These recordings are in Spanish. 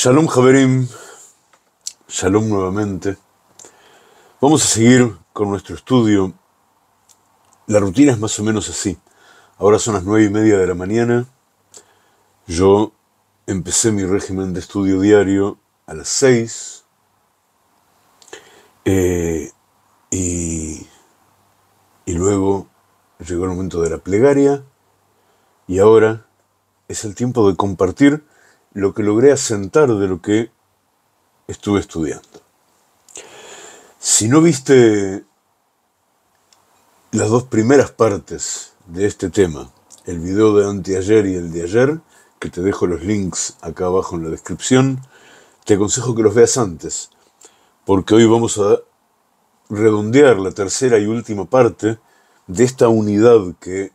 Shalom Javerim, Shalom nuevamente. Vamos a seguir con nuestro estudio. La rutina es más o menos así. Ahora son las 9:30 de la mañana. Yo empecé mi régimen de estudio diario a las 6. Y luego llegó el momento de la plegaria. Y ahora es el tiempo de compartir lo que logré asentar de lo que estuve estudiando. Si no viste las dos primeras partes de este tema, el video de anteayer y el de ayer, que te dejo los links acá abajo en la descripción, te aconsejo que los veas antes, porque hoy vamos a redondear la tercera y última parte de esta unidad que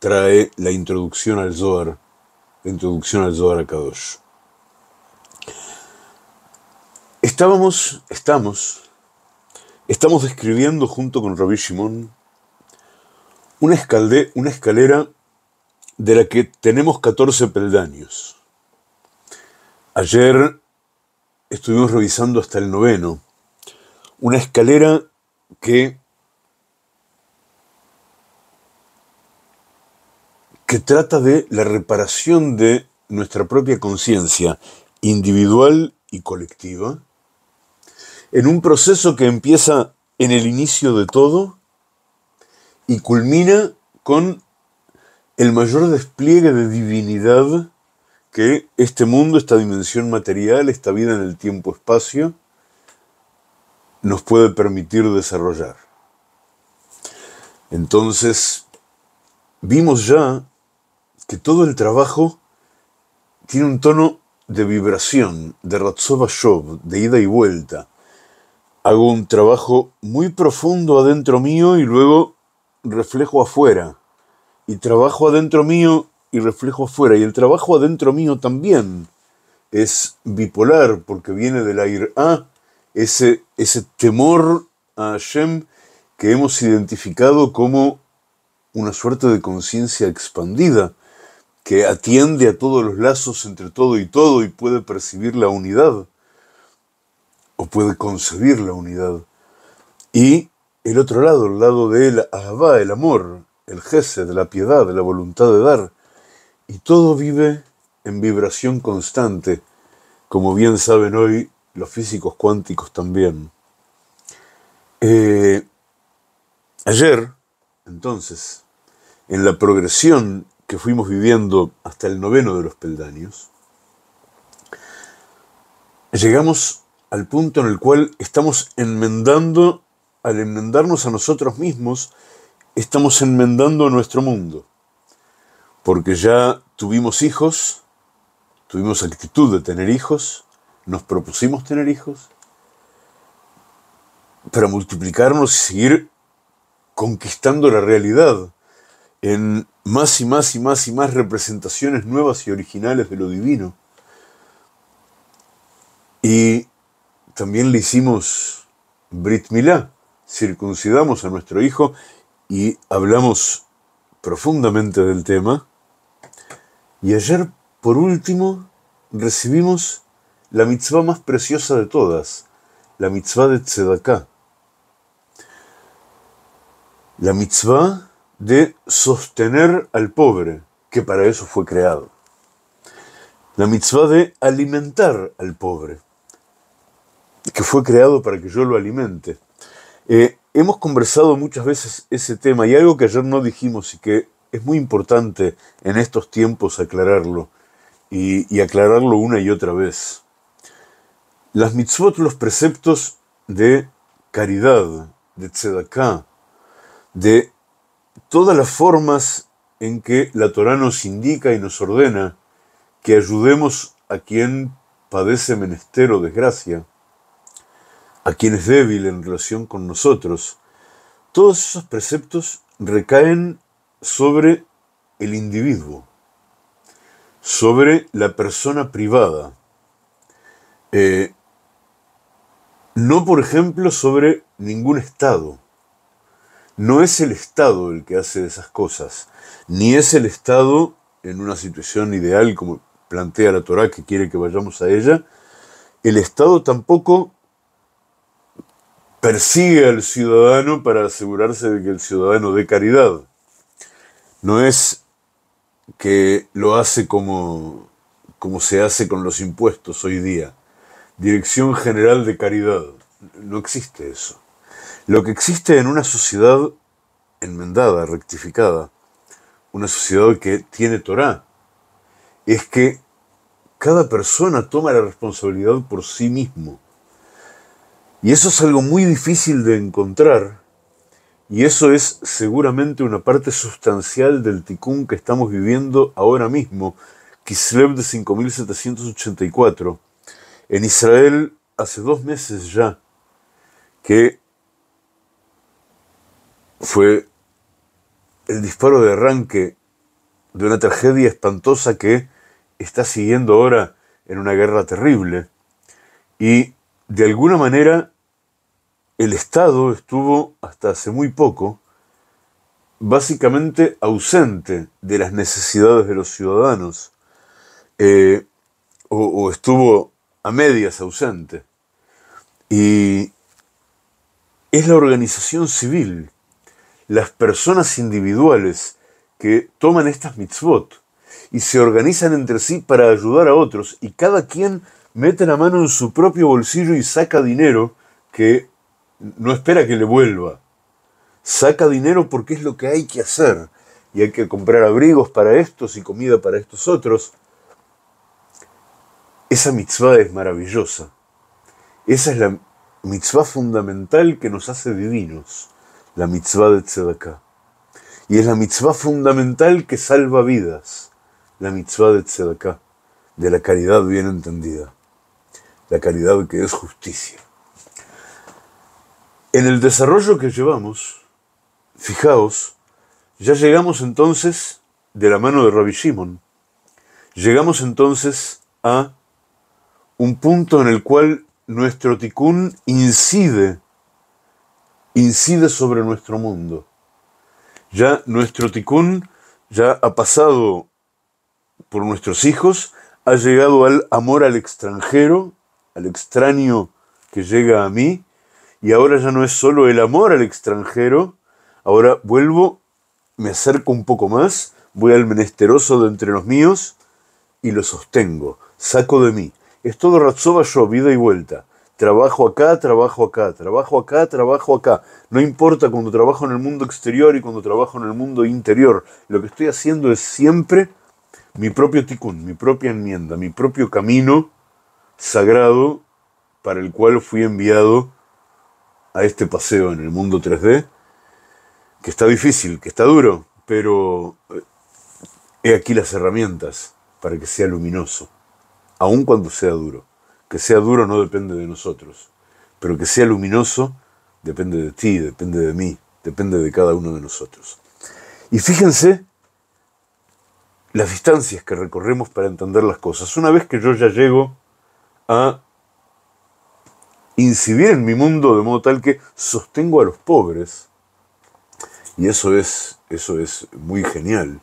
trae la introducción al Zohar. La introducción al Dodara Kadosh. Estamos describiendo junto con Rabbi Shimon una escalera de la que tenemos 14 peldaños. Ayer estuvimos revisando hasta el 9º. Una escalera que trata de la reparación de nuestra propia conciencia individual y colectiva, en un proceso que empieza en el inicio de todo y culmina con el mayor despliegue de divinidad que este mundo, esta dimensión material, esta vida en el tiempo-espacio, nos puede permitir desarrollar. Entonces, vimos ya que todo el trabajo tiene un tono de vibración, de ratzo bashov, de ida y vuelta. Hago un trabajo muy profundo adentro mío y luego reflejo afuera. Y trabajo adentro mío y reflejo afuera. Y el trabajo adentro mío también es bipolar, porque viene del aire A, ese temor a Hashem que hemos identificado como una suerte de conciencia expandida, que atiende a todos los lazos entre todo y puede percibir la unidad, o puede concebir la unidad. Y el otro lado, el lado del ahavá, el amor, el gesed, la piedad, la voluntad de dar. Y todo vive en vibración constante, como bien saben hoy los físicos cuánticos también. Ayer, entonces, en la progresión que fuimos viviendo hasta el 9º de los peldaños, llegamos al punto en el cual estamos enmendando, al enmendarnos a nosotros mismos, estamos enmendando nuestro mundo, porque ya tuvimos hijos, tuvimos actitud de tener hijos, nos propusimos tener hijos, para multiplicarnos y seguir conquistando la realidad, en más y más y más y más representaciones nuevas y originales de lo divino. Y también le hicimos Brit Milá, circuncidamos a nuestro hijo y hablamos profundamente del tema. Y ayer, por último, recibimos la mitzvah más preciosa de todas, la mitzvah de Tzedakah. La mitzvah de sostener al pobre, que para eso fue creado. La mitzvah de alimentar al pobre, que fue creado para que yo lo alimente. Hemos conversado muchas veces ese tema, y algo que ayer no dijimos y que es muy importante en estos tiempos aclararlo, y aclararlo una y otra vez. Las mitzvot, los preceptos de caridad, de tzedakah, de todas las formas en que la Torá nos indica y nos ordena que ayudemos a quien padece menester o desgracia, a quien es débil en relación con nosotros. Todos esos preceptos recaen sobre el individuo, sobre la persona privada. No, por ejemplo, sobre ningún Estado. No es el Estado el que hace esas cosas, ni es el Estado en una situación ideal como plantea la Torá, que quiere que vayamos a ella, el Estado tampoco persigue al ciudadano para asegurarse de que el ciudadano dé caridad. No es que lo hace como se hace con los impuestos hoy día. Dirección General de Caridad. No existe eso. Lo que existe en una sociedad enmendada, rectificada, una sociedad que tiene Torá, es que cada persona toma la responsabilidad por sí mismo. Y eso es algo muy difícil de encontrar, y eso es seguramente una parte sustancial del Tikún que estamos viviendo ahora mismo, Kislev de 5784. En Israel hace 2 meses ya que fue el disparo de arranque de una tragedia espantosa que está siguiendo ahora en una guerra terrible. Y de alguna manera el Estado estuvo hasta hace muy poco básicamente ausente de las necesidades de los ciudadanos, o estuvo a medias ausente. Y es la organización civil, las personas individuales que toman estas mitzvot y se organizan entre sí para ayudar a otros, y cada quien mete la mano en su propio bolsillo y saca dinero que no espera que le vuelva. Saca dinero porque es lo que hay que hacer, y hay que comprar abrigos para estos y comida para estos otros. Esa mitzvah es maravillosa. Esa es la mitzvah fundamental que nos hace divinos, la mitzvah de Tzedakah. Y es la mitzvah fundamental que salva vidas, la mitzvah de Tzedakah, de la caridad bien entendida, la caridad que es justicia. En el desarrollo que llevamos, fijaos, ya llegamos entonces de la mano de Rabbi Shimon, llegamos entonces a un punto en el cual nuestro Tikún incide sobre nuestro mundo. Ya nuestro Tikún ya ha pasado por nuestros hijos, ha llegado al amor al extranjero, al extraño que llega a mí, y ahora ya no es solo el amor al extranjero, ahora vuelvo, me acerco un poco más, voy al menesteroso de entre los míos y lo sostengo, saco de mí. Es todo ratzo bashov, ida y vuelta. Trabajo acá, trabajo acá, trabajo acá, trabajo acá. No importa cuando trabajo en el mundo exterior y cuando trabajo en el mundo interior. Lo que estoy haciendo es siempre mi propio tikún, mi propia enmienda, mi propio camino sagrado para el cual fui enviado a este paseo en el mundo 3D, que está difícil, que está duro, pero he aquí las herramientas para que sea luminoso, aun cuando sea duro. Que sea duro no depende de nosotros, pero que sea luminoso depende de ti, depende de mí, depende de cada uno de nosotros. Y fíjense las distancias que recorremos para entender las cosas. Una vez que yo ya llego a incidir en mi mundo de modo tal que sostengo a los pobres, y eso es muy genial.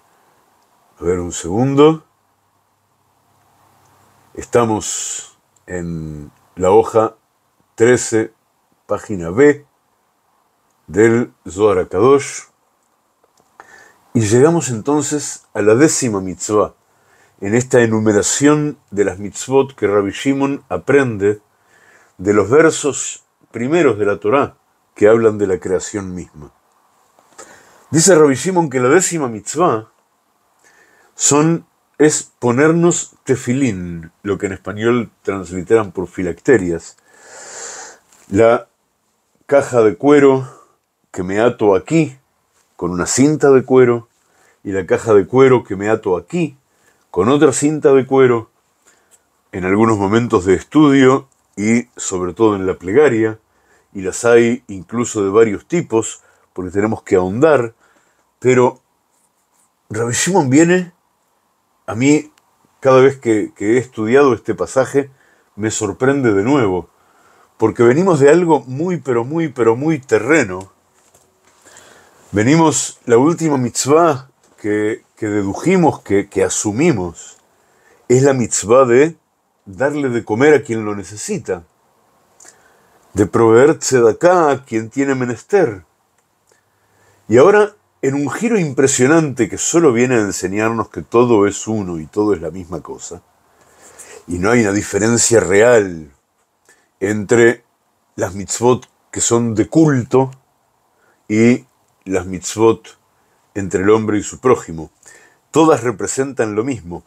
A ver, un segundo. Estamos en la hoja 13, página B del Dodara Kadosh, y llegamos entonces a la 10ª mitzvah, en esta enumeración de las mitzvot que Rabbi Shimon aprende de los versos primeros de la Torá que hablan de la creación misma. Dice Rabbi Shimon que la 10ª mitzvah es ponernos tefilín, lo que en español transliteran por filacterias, la caja de cuero que me ato aquí con una cinta de cuero, y la caja de cuero que me ato aquí con otra cinta de cuero, en algunos momentos de estudio y sobre todo en la plegaria, y las hay incluso de varios tipos porque tenemos que ahondar, pero Rabbi Shimon viene. A mí, cada vez que he estudiado este pasaje, me sorprende de nuevo, porque venimos de algo muy, pero muy, pero muy terreno. Venimos, la última mitzvah que dedujimos, que asumimos, es la mitzvah de darle de comer a quien lo necesita, de proveer tzedakah a quien tiene menester. Y ahora, en un giro impresionante que solo viene a enseñarnos que todo es uno y todo es la misma cosa, y no hay una diferencia real entre las mitzvot que son de culto y las mitzvot entre el hombre y su prójimo. Todas representan lo mismo.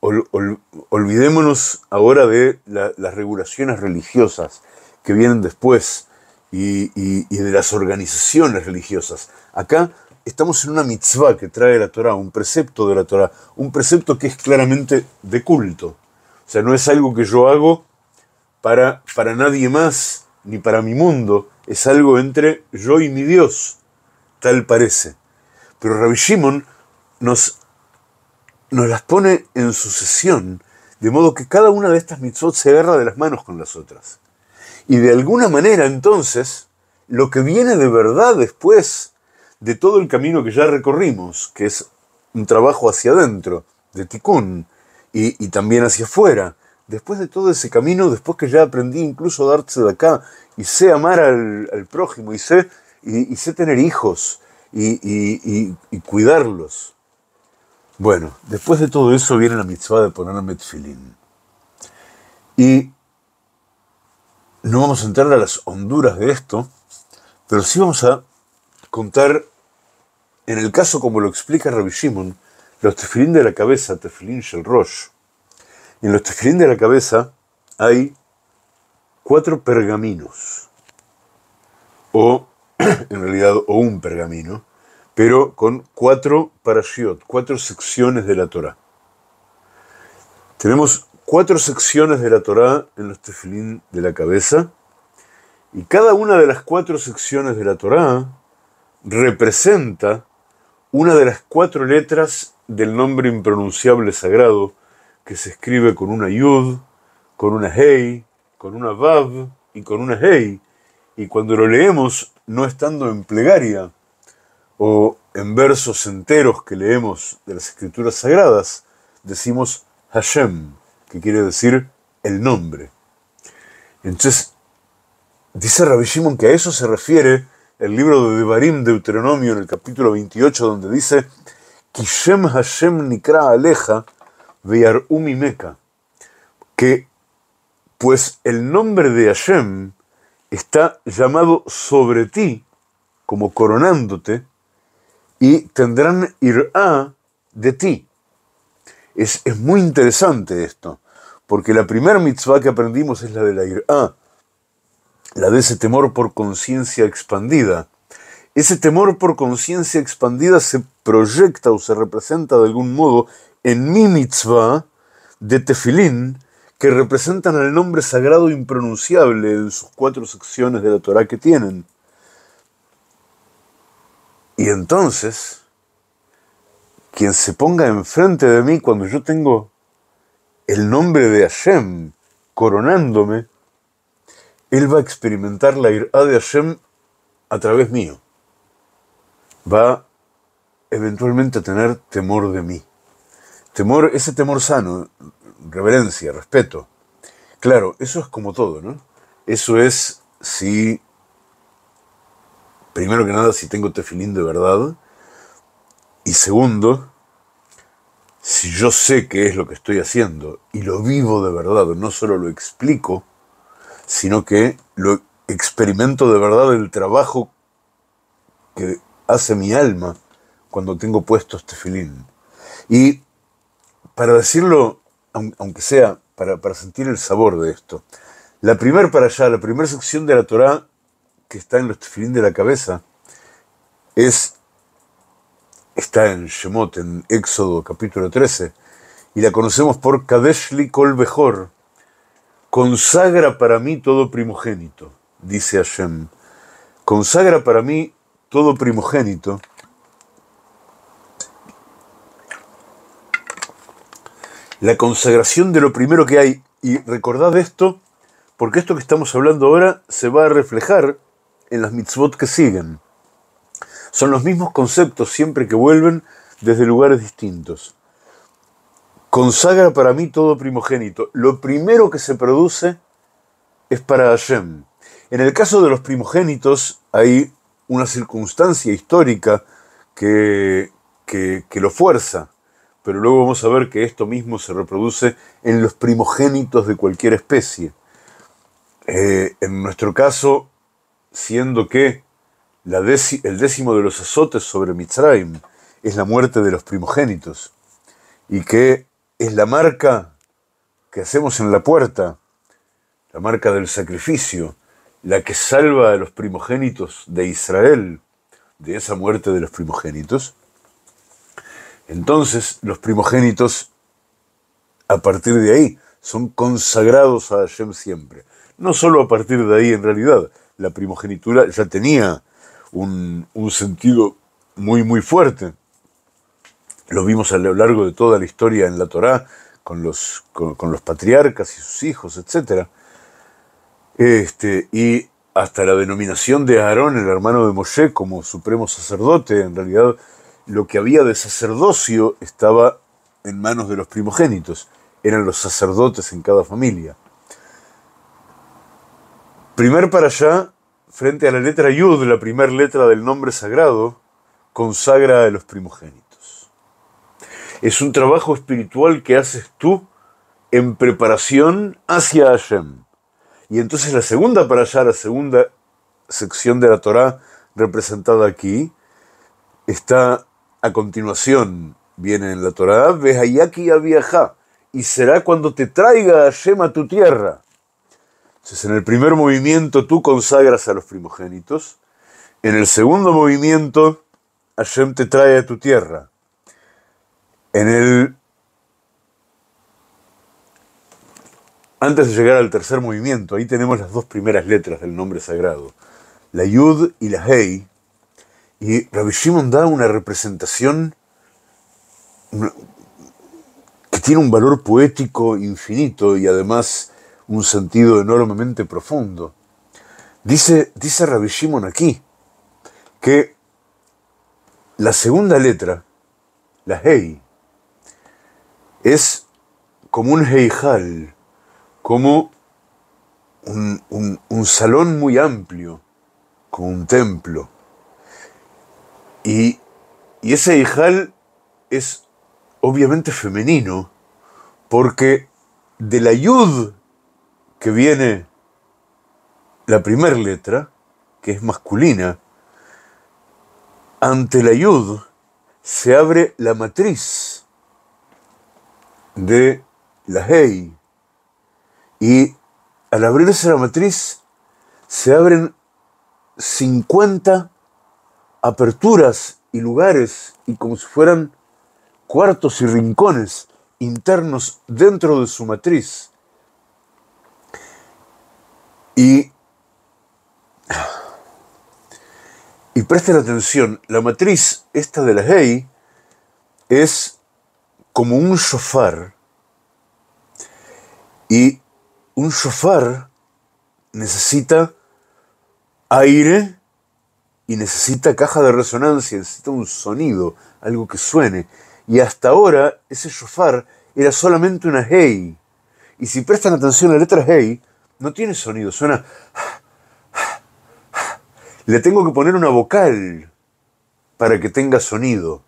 Olvidémonos ahora de las regulaciones religiosas que vienen después y de las organizaciones religiosas. Acá estamos en una mitzvah que trae la Torah, un precepto de la Torah, un precepto que es claramente de culto. O sea, no es algo que yo hago para nadie más ni para mi mundo, es algo entre yo y mi Dios, tal parece. Pero Rabbi Shimon nos las pone en sucesión, de modo que cada una de estas mitzvot se agarra de las manos con las otras. Y de alguna manera, entonces, lo que viene de verdad después de todo el camino que ya recorrimos, que es un trabajo hacia adentro, de Tikún, y también hacia afuera, después de todo ese camino, después que ya aprendí incluso a dar tzedakah, y sé amar al prójimo, y sé tener hijos, y cuidarlos. Bueno, después de todo eso viene la mitzvah de ponerme tefilín. Y no vamos a entrar a las honduras de esto, pero sí vamos a contar, en el caso como lo explica Rabbi Shimon, los tefilín de la cabeza, tefilín shel rosh. En los tefilín de la cabeza hay 4 pergaminos, o en realidad o un pergamino, pero con 4 parashiot, 4 secciones de la Torah. Tenemos 4 secciones de la Torah en los tefilín de la cabeza, y cada una de las 4 secciones de la Torah representa una de las 4 letras del nombre impronunciable sagrado, que se escribe con una yud, con una hei, con una vav y con una hei. Y cuando lo leemos, no estando en plegaria, o en versos enteros que leemos de las escrituras sagradas, decimos Hashem, que quiere decir el nombre. Entonces, dice Rabbi Shimon que a eso se refiere el libro de Devarim, Deuteronomio, en el capítulo 28, donde dice Ki Shem Hashem nikra aleja ve'ar'um imeca, que pues el nombre de Hashem está llamado sobre ti, como coronándote, y tendrán irá de ti. Es muy interesante esto, porque la primera mitzvah que aprendimos es la de la irá, la de ese temor por conciencia expandida. Ese temor por conciencia expandida se proyecta o se representa de algún modo en mi mitzvah de tefilín, que representan al nombre sagrado impronunciable en sus 4 secciones de la Torah que tienen. Y entonces, quien se ponga enfrente de mí cuando yo tengo el nombre de Hashem coronándome, él va a experimentar la irá de Hashem a través mío. Va eventualmente a tener temor de mí. Temor, ese temor sano, reverencia, respeto. Claro, eso es como todo, ¿no? Eso es si, primero que nada, si tengo tefilín de verdad. Y segundo, si yo sé qué es lo que estoy haciendo y lo vivo de verdad, no solo lo explico, sino que lo experimento de verdad, el trabajo que hace mi alma cuando tengo puestos tefilín. Y para decirlo, aunque sea para sentir el sabor de esto, la primera parasha, la primera sección de la Torah que está en los tefilín de la cabeza, está en Shemot, en Éxodo, capítulo 13, y la conocemos por Kadeshlikol Behor. Consagra para mí todo primogénito, dice Hashem. Consagra para mí todo primogénito, la consagración de lo primero que hay. Y recordad esto, porque esto que estamos hablando ahora se va a reflejar en las mitzvot que siguen. Son los mismos conceptos siempre que vuelven desde lugares distintos. consagra para mí todo primogénito. Lo primero que se produce es para Hashem. En el caso de los primogénitos hay una circunstancia histórica que lo fuerza, pero luego vamos a ver que esto mismo se reproduce en los primogénitos de cualquier especie. En nuestro caso, siendo que el décimo de los azotes sobre Mitzrayim es la muerte de los primogénitos, y que es la marca que hacemos en la puerta, la marca del sacrificio, la que salva a los primogénitos de Israel de esa muerte de los primogénitos. Entonces los primogénitos, a partir de ahí, son consagrados a Hashem siempre. No solo a partir de ahí, en realidad, la primogenitura ya tenía un sentido muy muy fuerte. Lo vimos a lo largo de toda la historia en la Torá, con los patriarcas y sus hijos, etc. Y hasta la denominación de Aarón, el hermano de Moshe, como supremo sacerdote, en realidad lo que había de sacerdocio estaba en manos de los primogénitos. Eran los sacerdotes en cada familia. Primer parashá, frente a la letra yud, la primera letra del nombre sagrado, consagra a los primogénitos. Es un trabajo espiritual que haces tú en preparación hacia Hashem. Y entonces la segunda parashá, la segunda sección de la Torá representada aquí, está a continuación, viene en la Torá, Vehayá viajá, y será cuando te traiga Hashem a tu tierra. Entonces, en el primer movimiento tú consagras a los primogénitos. En el segundo movimiento, Hashem te trae a tu tierra. Antes de llegar al tercer movimiento, ahí tenemos las dos primeras letras del nombre sagrado, la yud y la hei. Y Rabbi Shimon da una representación que tiene un valor poético infinito y además un sentido enormemente profundo. Dice Rabbi Shimon aquí que la segunda letra, la hei, es como un heijal, como un salón muy amplio, como un templo. Y ese heijal es obviamente femenino, porque de la yud que viene la primera letra, que es masculina, ante la yud se abre la matriz de la hei, y al abrirse la matriz se abren 50 aperturas y lugares, y como si fueran cuartos y rincones internos dentro de su matriz. Y presten atención, la matriz esta de la hei es como un shofar, y un shofar necesita aire y necesita caja de resonancia, necesita un sonido, algo que suene. Y hasta ahora ese shofar era solamente una hei. Y si prestan atención a la letra hei, no tiene sonido, suena. Le tengo que poner una vocal para que tenga sonido.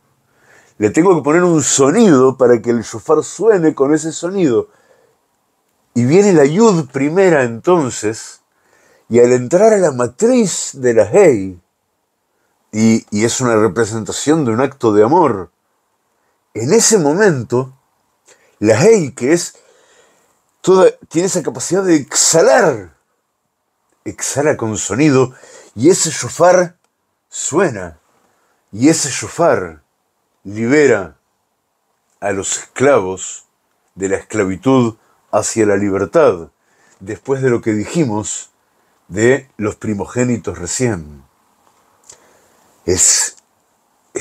Le tengo que poner un sonido para que el shofar suene con ese sonido. Y viene la yud primera entonces, y al entrar a la matriz de la hei, y es una representación de un acto de amor, en ese momento, la hei, que es tiene esa capacidad de exhala con sonido, y ese shofar suena, y ese shofar libera a los esclavos de la esclavitud hacia la libertad, después de lo que dijimos de los primogénitos recién. Es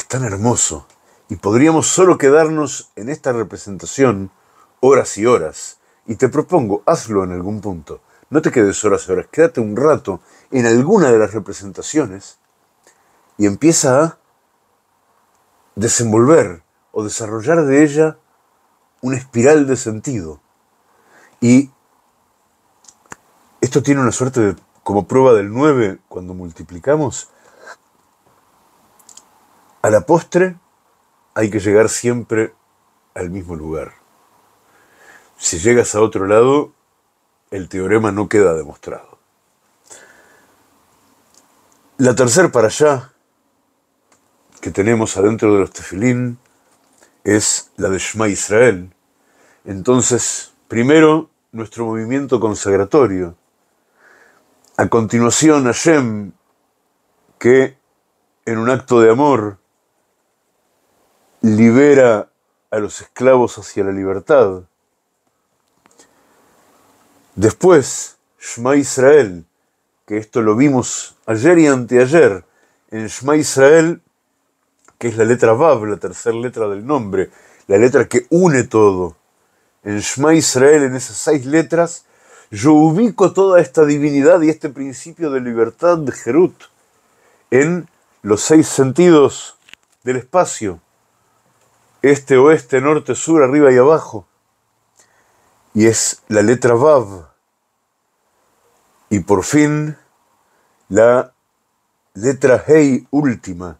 tan hermoso, y podríamos solo quedarnos en esta representación horas y horas. Y te propongo, hazlo en algún punto. No te quedes horas y horas, quédate un rato en alguna de las representaciones y empieza a desenvolver o desarrollar de ella una espiral de sentido. Y esto tiene una suerte de, como prueba del 9, cuando multiplicamos, a la postre hay que llegar siempre al mismo lugar. Si llegas a otro lado, el teorema no queda demostrado. La tercer parashá que tenemos adentro de los tefilín es la de Shema Israel. Entonces, primero, nuestro movimiento consagratorio. A continuación, Hashem, que en un acto de amor libera a los esclavos hacia la libertad. Después, Shema Israel, que esto lo vimos ayer y anteayer, en Shema Israel, que es la letra vav, la tercera letra del nombre, la letra que une todo. En Shema Israel, en esas 6 letras, yo ubico toda esta divinidad y este principio de libertad de Jerut en los 6 sentidos del espacio: este, oeste, norte, sur, arriba y abajo. Y es la letra vav. Y por fin, la letra hei última,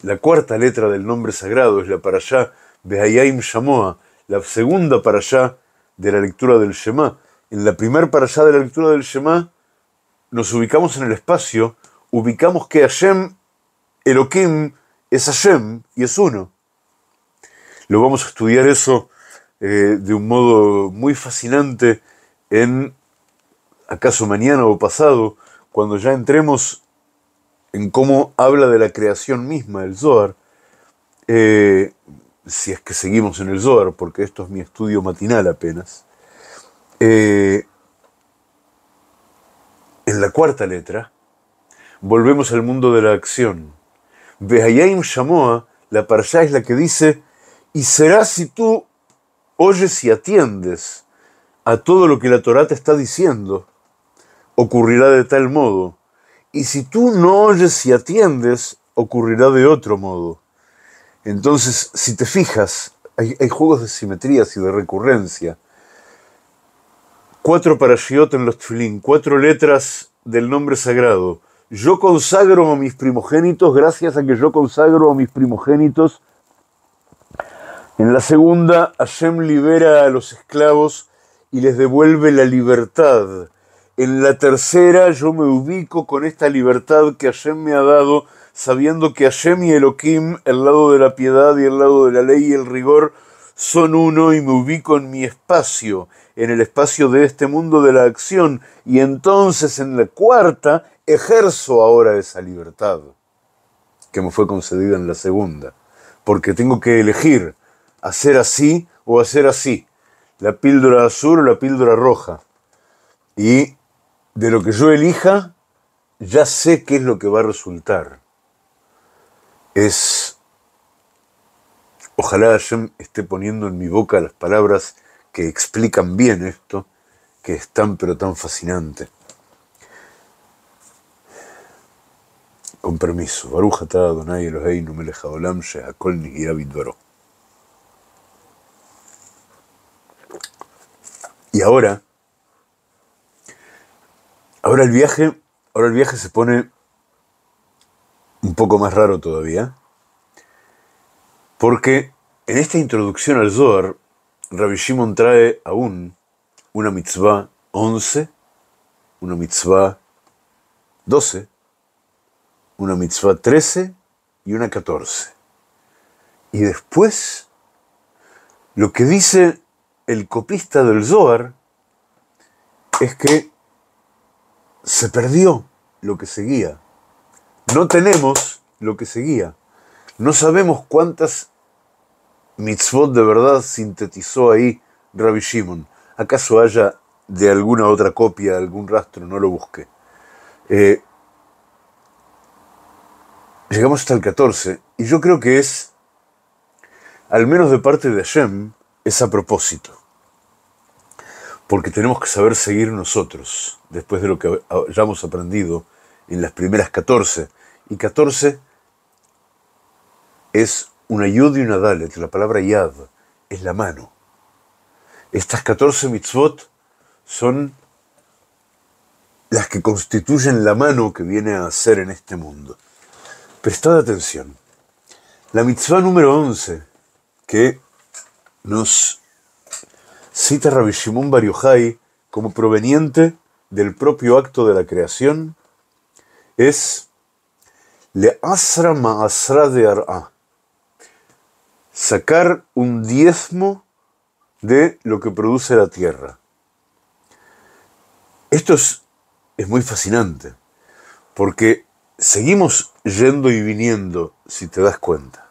la cuarta letra del nombre sagrado, es la parashá Vehayá im Shamoa, la segunda parashá de la lectura del Shema. En la primera parashá de la lectura del Shema nos ubicamos en el espacio, ubicamos que Hashem, Elohim, es Hashem y es uno. Lo vamos a estudiar eso de un modo muy fascinante en, acaso mañana o pasado, cuando ya entremos en cómo habla de la creación misma el Zohar, si es que seguimos en el Zohar, porque esto es mi estudio matinal apenas, en la cuarta letra volvemos al mundo de la acción. Vehayá im Shamoa, la parashá es la que dice: y será si tú oyes y atiendes a todo lo que la Torá te está diciendo, ocurrirá de tal modo. Y si tú no oyes y atiendes, ocurrirá de otro modo. Entonces, si te fijas, hay juegos de simetrías y de recurrencia. 4 parashiot en los tefilín, 4 letras del nombre sagrado. Yo consagro a mis primogénitos, gracias a que yo consagro a mis primogénitos. En la segunda, Hashem libera a los esclavos y les devuelve la libertad. En la tercera, yo me ubico con esta libertad que Hashem me ha dado, sabiendo que Hashem y Elohim, el lado de la piedad y el lado de la ley y el rigor, son uno, y me ubico en mi espacio, en el espacio de este mundo de la acción. Y entonces, en la cuarta, ejerzo ahora esa libertad que me fue concedida en la segunda, porque tengo que elegir hacer así o hacer así, la píldora azul o la píldora roja. Y de lo que yo elija, ya sé qué es lo que va a resultar. Ojalá Hashem esté poniendo en mi boca las palabras que explican bien esto, que es tan pero tan fascinante. Con permiso. Baruch atah Adonai Eloheinu melech haolam shehakol nihya bidvaro. Y ahora el viaje se pone un poco más raro todavía, porque en esta introducción al Zohar, Rabbi Shimon trae aún una mitzvah 11, una mitzvah 12, una mitzvah 13 y una 14. Y después, lo que dice el copista del Zohar es que se perdió lo que seguía. No tenemos lo que seguía. No sabemos cuántas mitzvot de verdad sintetizó ahí Rabbi Shimon. ¿Acaso haya de alguna otra copia, algún rastro? No lo busqué. Llegamos hasta el 14, y yo creo que es, al menos de parte de Hashem, es a propósito. Porque tenemos que saber seguir nosotros, después de lo que hayamos aprendido en las primeras 14. Y 14 es una yud y una dalet, la palabra yad, es la mano. Estas 14 mitzvot son las que constituyen la mano que viene a hacer en este mundo. Prestad atención. La mitzvah número 11, que nos cita Rabbi Shimon Bar Yojai como proveniente del propio acto de la creación, es le asra ma'asra de ar'a, sacar un diezmo de lo que produce la tierra. Esto es muy fascinante, porque seguimos yendo y viniendo, si te das cuenta.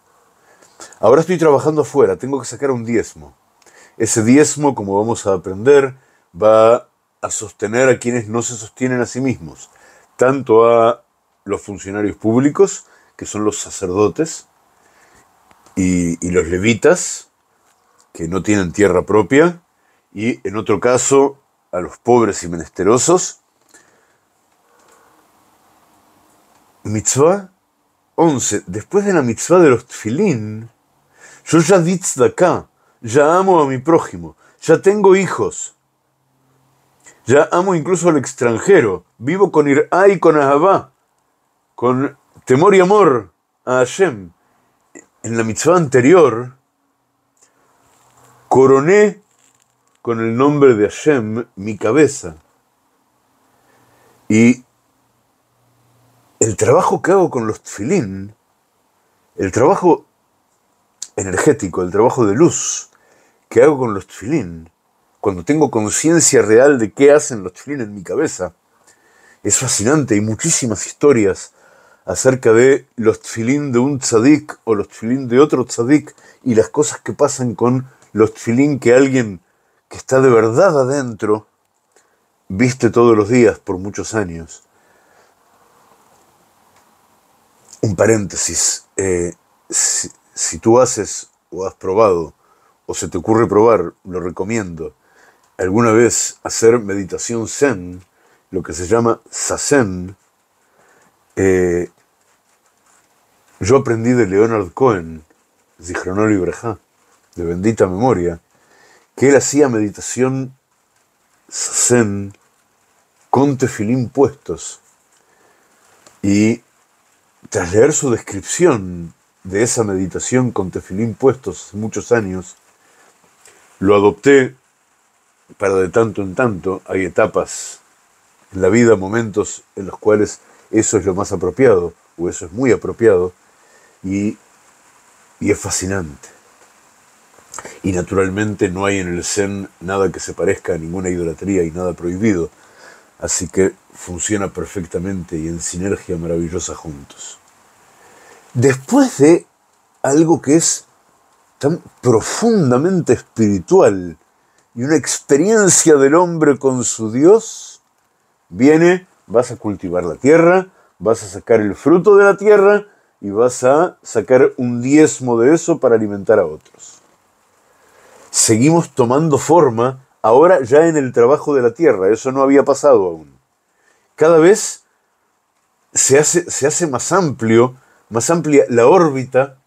Ahora estoy trabajando afuera, tengo que sacar un diezmo. Ese diezmo, como vamos a aprender, va a sostener a quienes no se sostienen a sí mismos, tanto a los funcionarios públicos, que son los sacerdotes, y los levitas, que no tienen tierra propia, y en otro caso, a los pobres y menesterosos. Mitzvah 11. Después de la mitzvah de los tefilín, yo ya di tzedakah, ya amo a mi prójimo, ya tengo hijos, ya amo incluso al extranjero, vivo con irá y con ahavá, con temor y amor a Hashem. En la mitzvah anterior, coroné con el nombre de Hashem mi cabeza. Y el trabajo que hago con los tefilín, el trabajo energético, el trabajo de luz que hago con los tefilín, cuando tengo conciencia real de qué hacen los tefilín en mi cabeza, es fascinante. Hay muchísimas historias acerca de los tefilín de un tzadik o los tefilín de otro tzadik y las cosas que pasan con los tefilín que alguien que está de verdad adentro viste todos los días por muchos años. Un paréntesis, si tú haces o has probado o se te ocurre probar, lo recomiendo, alguna vez hacer meditación zen, lo que se llama Zazen. Yo aprendí de Leonard Cohen, Zichrono Libraja, de bendita memoria, que él hacía meditación Zazen con tefilín puestos, y tras leer su descripción de esa meditación con tefilín puestos hace muchos años, lo adopté para de tanto en tanto. Hay etapas en la vida, momentos en los cuales eso es lo más apropiado, o eso es muy apropiado, y es fascinante. Y naturalmente no hay en el Zen nada que se parezca a ninguna idolatría y nada prohibido, así que funciona perfectamente y en sinergia maravillosa juntos. Después de algo que es tan profundamente espiritual y una experiencia del hombre con su Dios, viene, vas a cultivar la tierra, vas a sacar el fruto de la tierra y vas a sacar un diezmo de eso para alimentar a otros. Seguimos tomando forma, ahora ya en el trabajo de la tierra, eso no había pasado aún. Cada vez se hace más amplia la órbita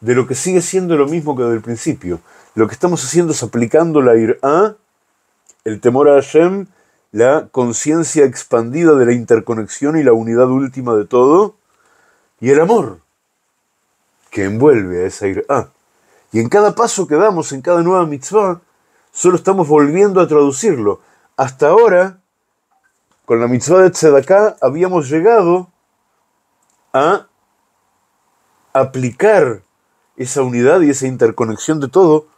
de lo que sigue siendo lo mismo que desde el principio. Lo que estamos haciendo es aplicando la irá, el temor a Hashem, la conciencia expandida de la interconexión y la unidad última de todo, y el amor que envuelve a esa irá. Y en cada paso que damos, en cada nueva mitzvah, solo estamos volviendo a traducirlo. Hasta ahora, con la mitzvah de Tzedakah, habíamos llegado a aplicar esa unidad y esa interconexión de todo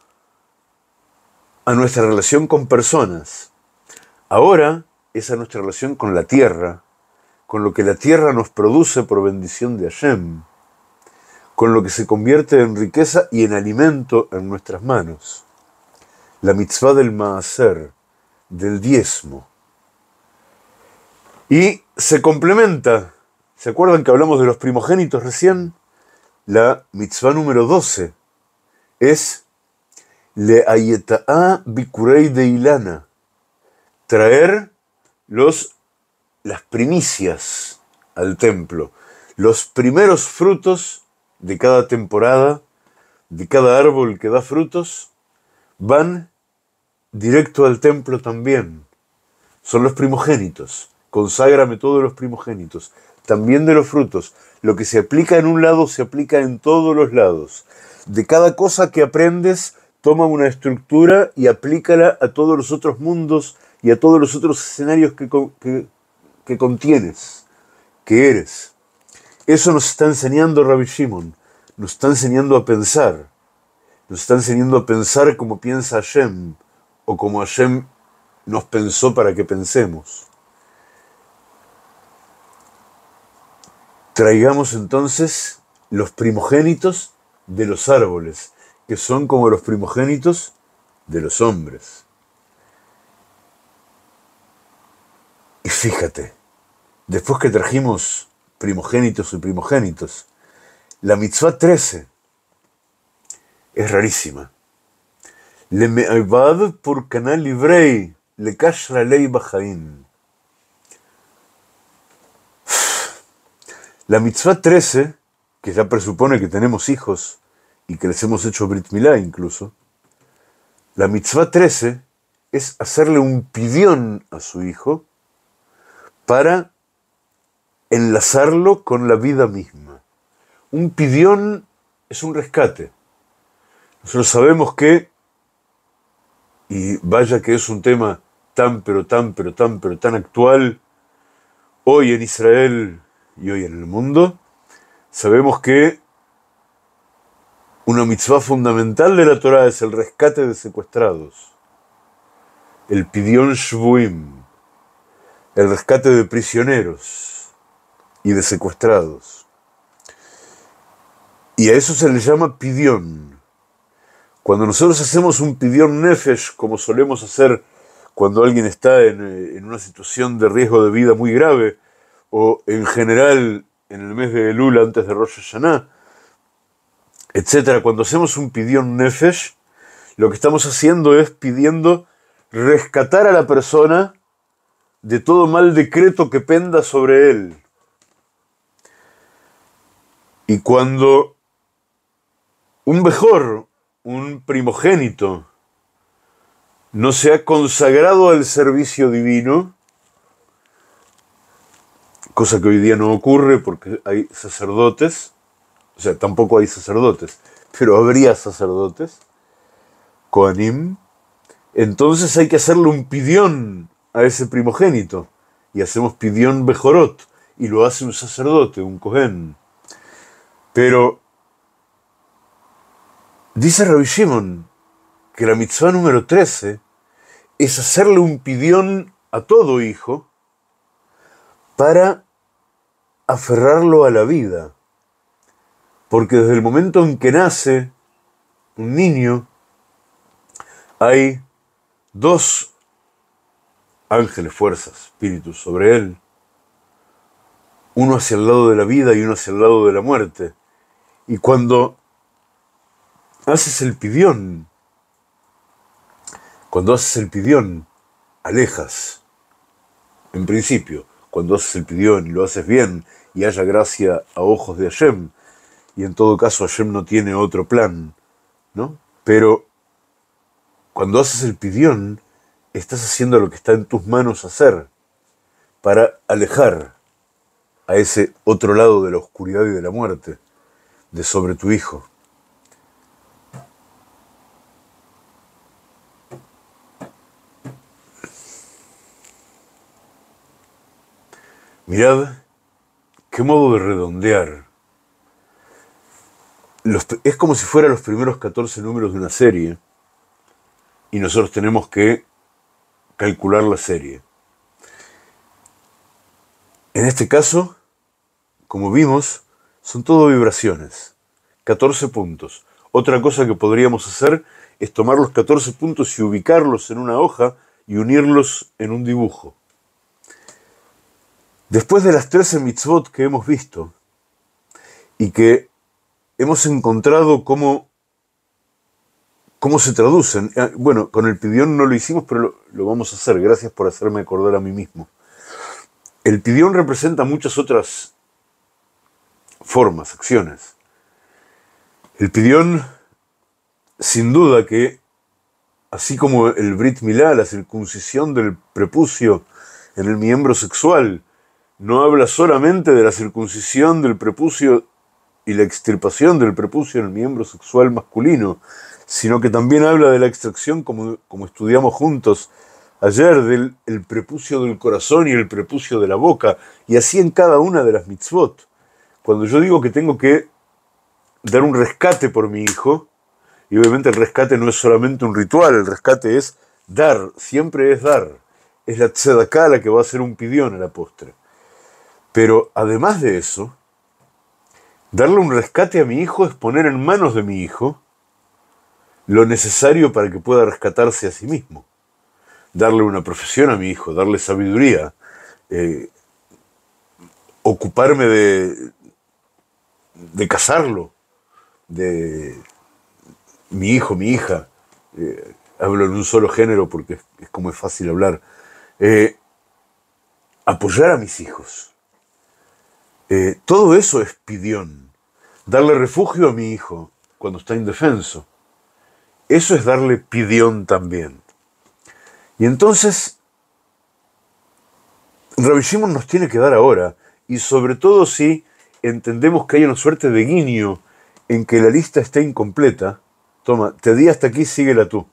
a nuestra relación con personas. Ahora es a nuestra relación con la tierra, con lo que la tierra nos produce por bendición de Hashem, con lo que se convierte en riqueza y en alimento en nuestras manos. La mitzvah del maaser, del diezmo. Y se complementa, ¿se acuerdan que hablamos de los primogénitos recién? La mitzvah número 12 es le ayeta'a bikurei de ilana, traer las primicias al templo, los primeros frutos de cada temporada, de cada árbol que da frutos, van directo al templo también. Son los primogénitos. Conságrame todos los primogénitos, también de los frutos. Lo que se aplica en un lado se aplica en todos los lados. De cada cosa que aprendes, toma una estructura y aplícala a todos los otros mundos y a todos los otros escenarios que contienes, que eres. Eso nos está enseñando Rabbi Shimon. Nos está enseñando a pensar. Nos está enseñando a pensar como piensa Hashem, o como Hashem nos pensó para que pensemos. Traigamos entonces los primogénitos de los árboles, que son como los primogénitos de los hombres. Y fíjate, después que trajimos primogénitos y primogénitos, la mitzvah 13 es rarísima. Le me'avad por canal librei, le kashra lei bajaim. La mitzvah 13, que ya presupone que tenemos hijos y que les hemos hecho Brit Milá incluso, la mitzvah 13 es hacerle un pidión a su hijo para enlazarlo con la vida misma. Un pidión es un rescate. Nosotros sabemos que, y vaya que es un tema tan actual hoy en Israel y hoy en el mundo, sabemos que una mitzvah fundamental de la Torah es el rescate de secuestrados, el pidión shvuim, el rescate de prisioneros y de secuestrados. Y a eso se le llama pidión. Cuando nosotros hacemos un pidión nefesh, como solemos hacer cuando alguien está en una situación de riesgo de vida muy grave, o en general en el mes de Elul antes de Rosh Hashanah, etc. Cuando hacemos un pidión nefesh, lo que estamos haciendo es pidiendo rescatar a la persona de todo mal decreto que penda sobre él. Y cuando un bejor, un primogénito, no se ha consagrado al servicio divino, cosa que hoy día no ocurre porque hay sacerdotes, o sea, tampoco hay sacerdotes, pero habría sacerdotes, Kohanim, entonces hay que hacerle un pidión a ese primogénito, y hacemos pidión Bejorot, y lo hace un sacerdote, un Kohen. Pero dice Rabbi Shimon que la mitzvah número 13 es hacerle un pidión a todo hijo, para aferrarlo a la vida. Porque desde el momento en que nace un niño, hay dos ángeles, fuerzas, espíritus sobre él. Uno hacia el lado de la vida y uno hacia el lado de la muerte. Y cuando haces el pidión, alejas, en principio. Cuando haces el pidión y lo haces bien y haya gracia a ojos de Hashem, y en todo caso Hashem no tiene otro plan, ¿no? Pero cuando haces el pidión, estás haciendo lo que está en tus manos hacer para alejar a ese otro lado de la oscuridad y de la muerte de sobre tu hijo. Mirad qué modo de redondear. Es como si fueran los primeros 14 números de una serie y nosotros tenemos que calcular la serie. En este caso, como vimos, son todo vibraciones. 14 puntos. Otra cosa que podríamos hacer es tomar los 14 puntos y ubicarlos en una hoja y unirlos en un dibujo. Después de las 13 mitzvot que hemos visto y que hemos encontrado cómo se traducen, bueno, con el pidión no lo hicimos, pero lo vamos a hacer, gracias por hacerme acordar a mí mismo. El pidión representa muchas otras formas, acciones. El pidión, sin duda que así como el Brit Milá, la circuncisión del prepucio en el miembro sexual, no habla solamente de la circuncisión del prepucio y la extirpación del prepucio en el miembro sexual masculino, sino que también habla de la extracción, como estudiamos juntos ayer, del el prepucio del corazón y el prepucio de la boca, y así en cada una de las mitzvot. Cuando yo digo que tengo que dar un rescate por mi hijo, y obviamente el rescate no es solamente un ritual, el rescate es dar, siempre es dar. Es la tzedakah la que va a ser un pidión a la postre. Pero además de eso, darle un rescate a mi hijo es poner en manos de mi hijo lo necesario para que pueda rescatarse a sí mismo. Darle una profesión a mi hijo, darle sabiduría, ocuparme de casarlo, de mi hijo, mi hija, hablo en un solo género porque es como es fácil hablar, apoyar a mis hijos. Todo eso es pidión. Darle refugio a mi hijo cuando está indefenso. Eso es darle pidión también. Y entonces, Rabbi Shimon nos tiene que dar ahora, y sobre todo si entendemos que hay una suerte de guiño en que la lista está incompleta. Toma, te di hasta aquí, síguela tú.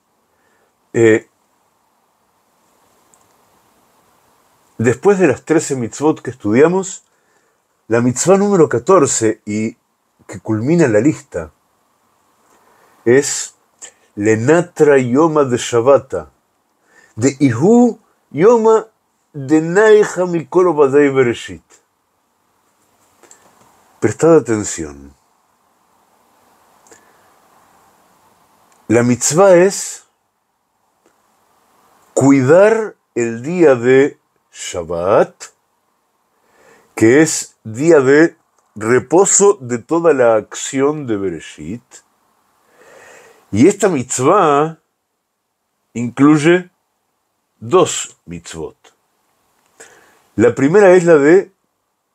Después de las 13 mitzvot que estudiamos, la mitzvah número 14, y que culmina la lista, es Lenatra Yoma de Shabbata, de Ihu Yoma de Naiha Mikol Badei Bereshit. Prestad atención. La mitzvah es cuidar el día de Shabbat, que es día de reposo de toda la acción de Bereshit. Y esta mitzvah incluye dos mitzvot. La primera es la de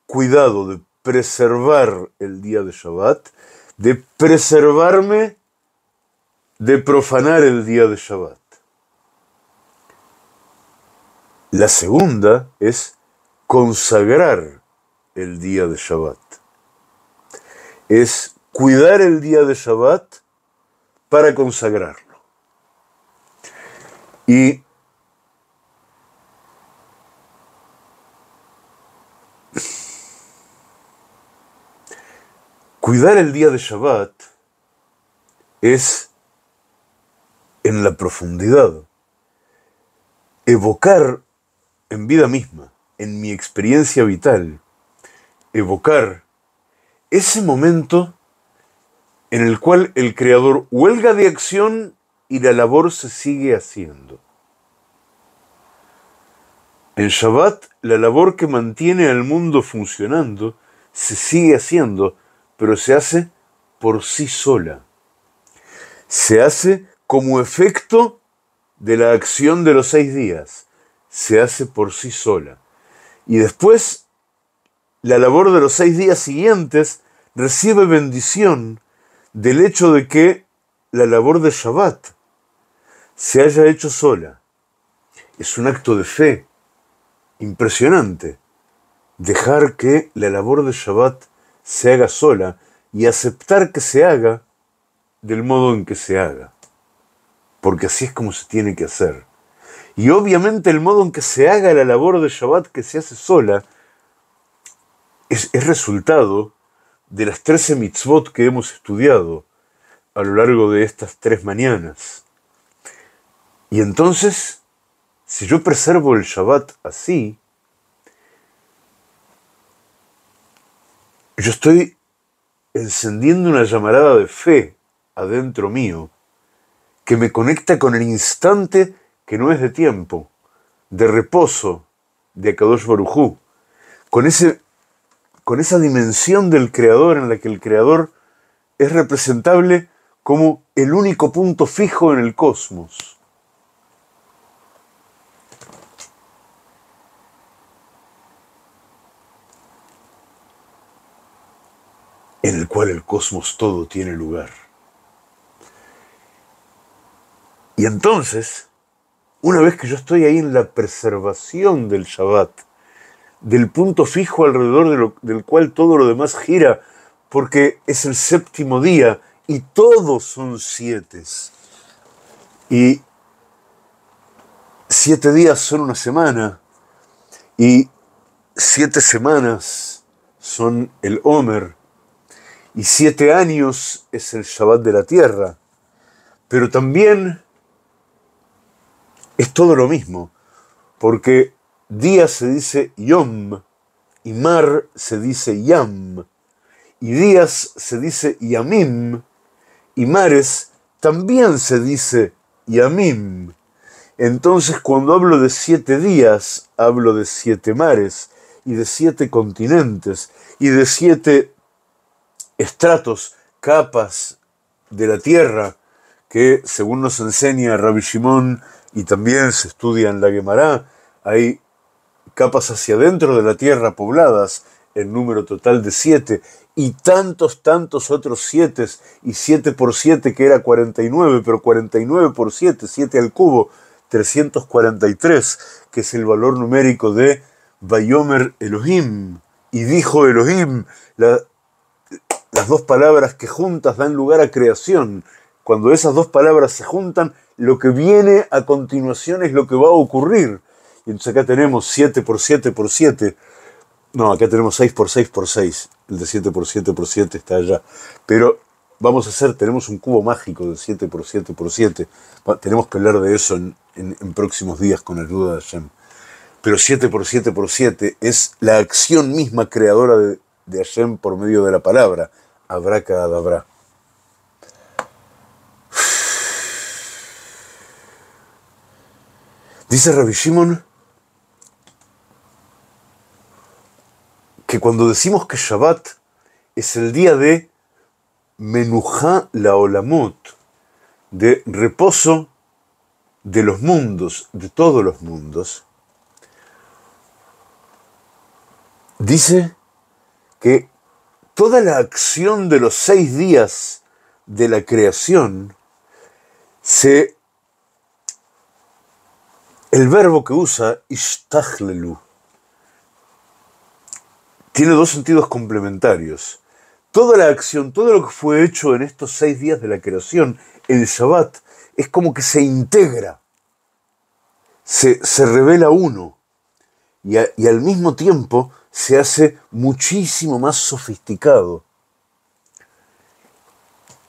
cuidado, de preservar el día de Shabbat, de preservarme de profanar el día de Shabbat. La segunda es consagrar el día de Shabbat. Es cuidar el día de Shabbat para consagrarlo. Y cuidar el día de Shabbat es en la profundidad, evocar en vida misma, en mi experiencia vital, evocar ese momento en el cual el Creador huelga de acción y la labor se sigue haciendo. En Shabbat, la labor que mantiene al mundo funcionando se sigue haciendo, pero se hace por sí sola. Se hace como efecto de la acción de los 6 días, se hace por sí sola. Y después, la labor de los 6 días siguientes recibe bendición del hecho de que la labor de Shabbat se haya hecho sola. Es un acto de fe impresionante, dejar que la labor de Shabbat se haga sola y aceptar que se haga del modo en que se haga. Porque así es como se tiene que hacer. Y obviamente el modo en que se haga la labor de Shabbat que se hace sola es resultado de las 13 mitzvot que hemos estudiado a lo largo de estas 3 mañanas. Y entonces, si yo preservo el Shabbat así, yo estoy encendiendo una llamarada de fe adentro mío, que me conecta con el instante que no es de tiempo, de reposo, de Kadosh Baruj Hu, con esa dimensión del Creador en la que el Creador es representable como el único punto fijo en el cosmos. En el cual el cosmos todo tiene lugar. Y entonces, una vez que yo estoy ahí en la preservación del Shabbat, del punto fijo alrededor de del cual todo lo demás gira, porque es el séptimo día y todos son 7. Y 7 días son una semana, y 7 semanas son el Homer, y 7 años es el Shabbat de la tierra. Pero también es todo lo mismo, porque día se dice yom, y mar se dice yam, y días se dice yamim, y mares también se dice yamim. Entonces, cuando hablo de 7 días, hablo de 7 mares, y de 7 continentes, y de 7 estratos, capas de la tierra, que según nos enseña Rabbi Shimon, y también se estudia en la Gemara, hay capas hacia adentro de la tierra pobladas, en número total de 7, y tantos otros 7, y 7 por 7 que era 49, pero 49 por 7, 7 al cubo, 343, que es el valor numérico de Vayomer Elohim, y dijo Elohim, las dos palabras que juntas dan lugar a creación. Cuando esas dos palabras se juntan, lo que viene a continuación es lo que va a ocurrir. Y entonces acá tenemos 7 por 7 por 7. No, acá tenemos 6 por 6 por 6. El de 7 por 7 por 7 está allá. Pero vamos a hacer, tenemos un cubo mágico de 7 por 7 por 7. Tenemos que hablar de eso en próximos días con ayuda de Hashem. Pero 7 por 7 por 7 es la acción misma creadora de Hashem por medio de la palabra. Abracadabra. Dice Rabbi Shimon que cuando decimos que Shabbat es el día de Menujá la Olamot, de reposo de los mundos, de todos los mundos, dice que toda la acción de los 6 días de la creación se... El verbo que usa, ishtachlelu, tiene 2 sentidos complementarios. Toda la acción, todo lo que fue hecho en estos 6 días de la creación, el Shabbat, es como que se integra, se revela uno, y al mismo tiempo se hace muchísimo más sofisticado.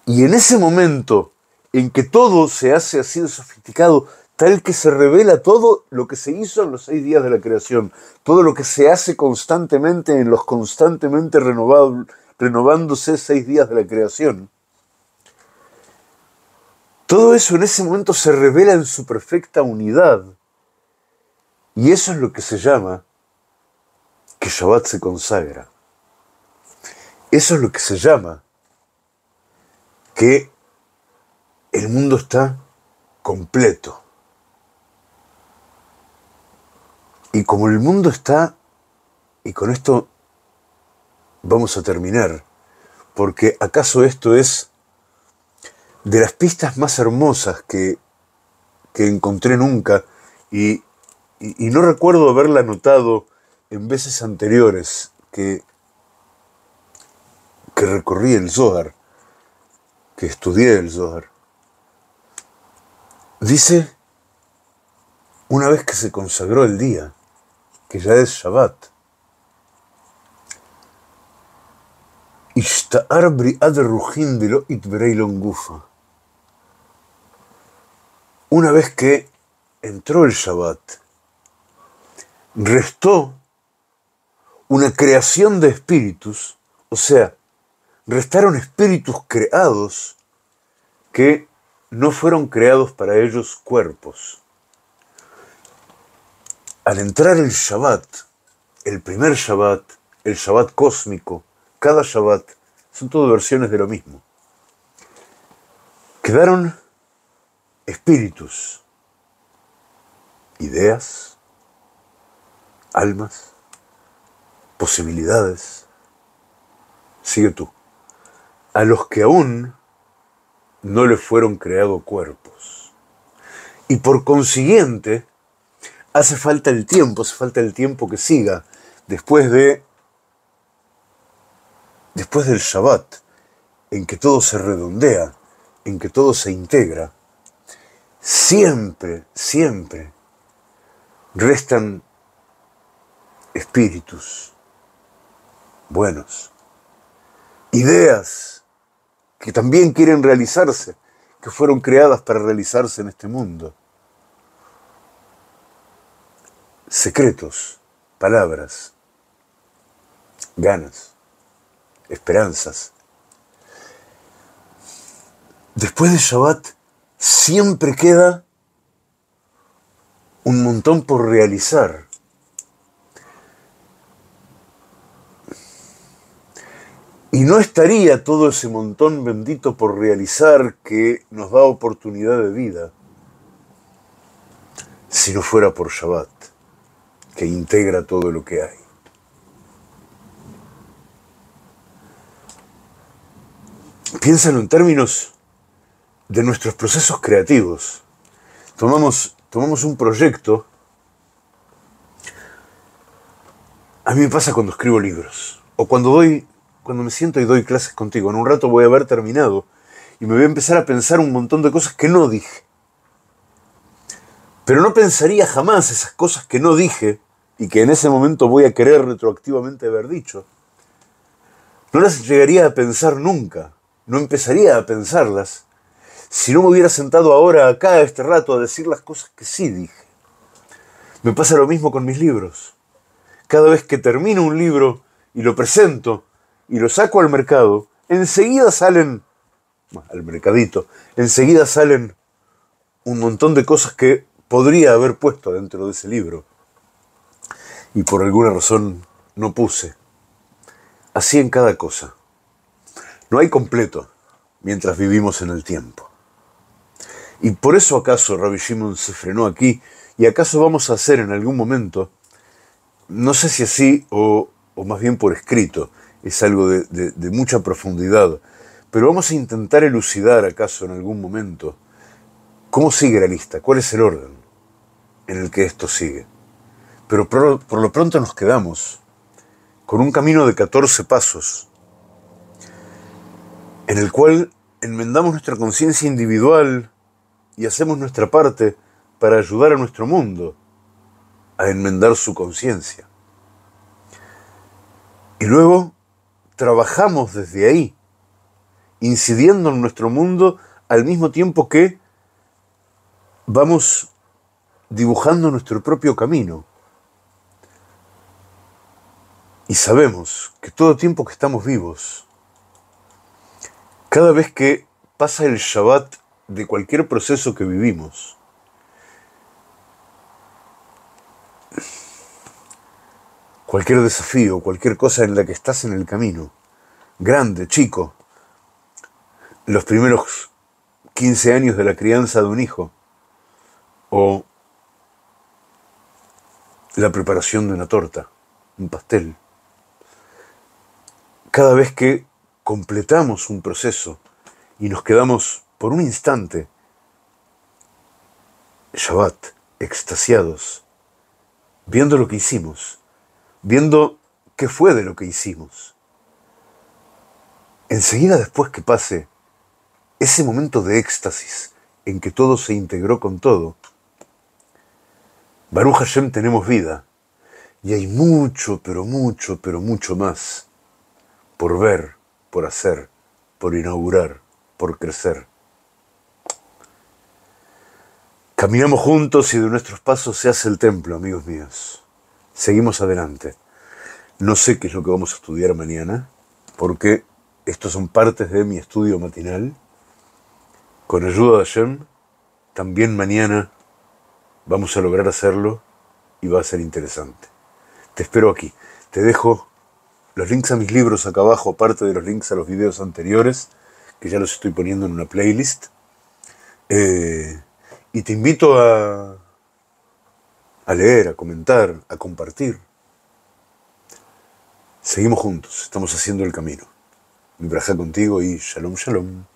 Y en ese momento en que todo se hace así de sofisticado, tal que se revela todo lo que se hizo en los 6 días de la creación, todo lo que se hace constantemente en los constantemente renovándose 6 días de la creación. Todo eso en ese momento se revela en su perfecta unidad. Y eso es lo que se llama que Shabbat se consagra. Eso es lo que se llama que el mundo está completo. Y como el mundo está, y con esto vamos a terminar, porque acaso esto es de las pistas más hermosas que encontré nunca, y no recuerdo haberla notado en veces anteriores que recorrí el Zohar, que estudié el Zohar. Dice, una vez que se consagró el día, que ya es Shabbat, Ishta'ar bri'ad ruhin de lo itberei longufa. Una vez que entró el Shabbat, restó una creación de espíritus, o sea, restaron espíritus creados que no fueron creados para ellos cuerpos. Al entrar el Shabbat, el primer Shabbat, el Shabbat cósmico, cada Shabbat, son todas versiones de lo mismo. Quedaron espíritus, ideas, almas, posibilidades. Sigue tú. A los que aún no les fueron creados cuerpos. Y por consiguiente, hace falta el tiempo que siga después del Shabbat, en que todo se redondea, en que todo se integra. Siempre restan espíritus buenos, ideas que también quieren realizarse, que fueron creadas para realizarse en este mundo. Secretos, palabras, ganas, esperanzas. Después de Shabbat siempre queda un montón por realizar. Y no estaría todo ese montón bendito por realizar que nos da oportunidad de vida si no fuera por Shabbat, que integra todo lo que hay. Piénsalo en términos de nuestros procesos creativos. Tomamos un proyecto. A mí me pasa cuando escribo libros, o cuando me siento y doy clases contigo. En un rato voy a haber terminado y me voy a empezar a pensar un montón de cosas que no dije. Pero no pensaría jamás esas cosas que no dije y que en ese momento voy a querer retroactivamente haber dicho. No las llegaría a pensar nunca, no empezaría a pensarlas si no me hubiera sentado ahora acá este rato a decir las cosas que sí dije. Me pasa lo mismo con mis libros. Cada vez que termino un libro y lo presento, y lo saco al mercado, enseguida salen un montón de cosas que podría haber puesto dentro de ese libro y por alguna razón no puse. Así en cada cosa. No hay completo mientras vivimos en el tiempo. Y por eso acaso Rabbi Shimon se frenó aquí, y acaso vamos a hacer en algún momento, no sé si así o más bien por escrito, es algo de mucha profundidad, pero vamos a intentar elucidar acaso en algún momento cómo sigue la lista, cuál es el orden en el que esto sigue. Pero por lo pronto nos quedamos con un camino de 14 pasos en el cual enmendamos nuestra conciencia individual y hacemos nuestra parte para ayudar a nuestro mundo a enmendar su conciencia. Y luego trabajamos desde ahí, incidiendo en nuestro mundo al mismo tiempo que vamos dibujando nuestro propio camino. Y sabemos que todo tiempo que estamos vivos, cada vez que pasa el Shabbat de cualquier proceso que vivimos, cualquier desafío, cualquier cosa en la que estás en el camino, grande, chico, los primeros 15 años de la crianza de un hijo, o la preparación de una torta, un pastel. Cada vez que completamos un proceso y nos quedamos por un instante, Shabbat, extasiados, viendo lo que hicimos, viendo qué fue de lo que hicimos. Enseguida después que pase ese momento de éxtasis en que todo se integró con todo, Baruch Hashem, tenemos vida. Y hay mucho, pero mucho más por ver, por hacer, por inaugurar, por crecer. Caminamos juntos y de nuestros pasos se hace el templo, amigos míos. Seguimos adelante. No sé qué es lo que vamos a estudiar mañana, porque estos son partes de mi estudio matinal. Con ayuda de Hashem, también mañana vamos a lograr hacerlo y va a ser interesante. Te espero aquí. Te dejo los links a mis libros acá abajo, aparte de los links a los videos anteriores, que ya los estoy poniendo en una playlist. Y te invito a leer, a comentar, a compartir. Seguimos juntos, estamos haciendo el camino. Mi braja contigo y shalom, shalom.